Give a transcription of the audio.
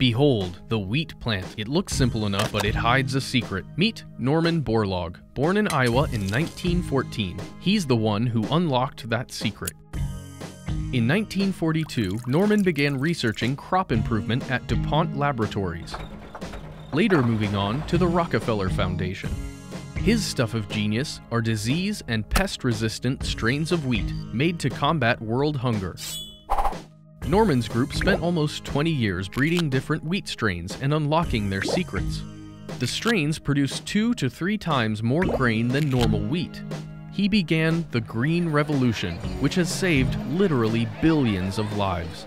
Behold, the wheat plant. It looks simple enough, but it hides a secret. Meet Norman Borlaug, born in Iowa in 1914. He's the one who unlocked that secret. In 1942, Norman began researching crop improvement at DuPont laboratories, later moving on to the Rockefeller Foundation. His stuff of genius are disease and pest-resistant strains of wheat made to combat world hunger. Norman's group spent almost 20 years breeding different wheat strains and unlocking their secrets. The strains produce 2 to 3 times more grain than normal wheat. He began the Green Revolution, which has saved literally billions of lives.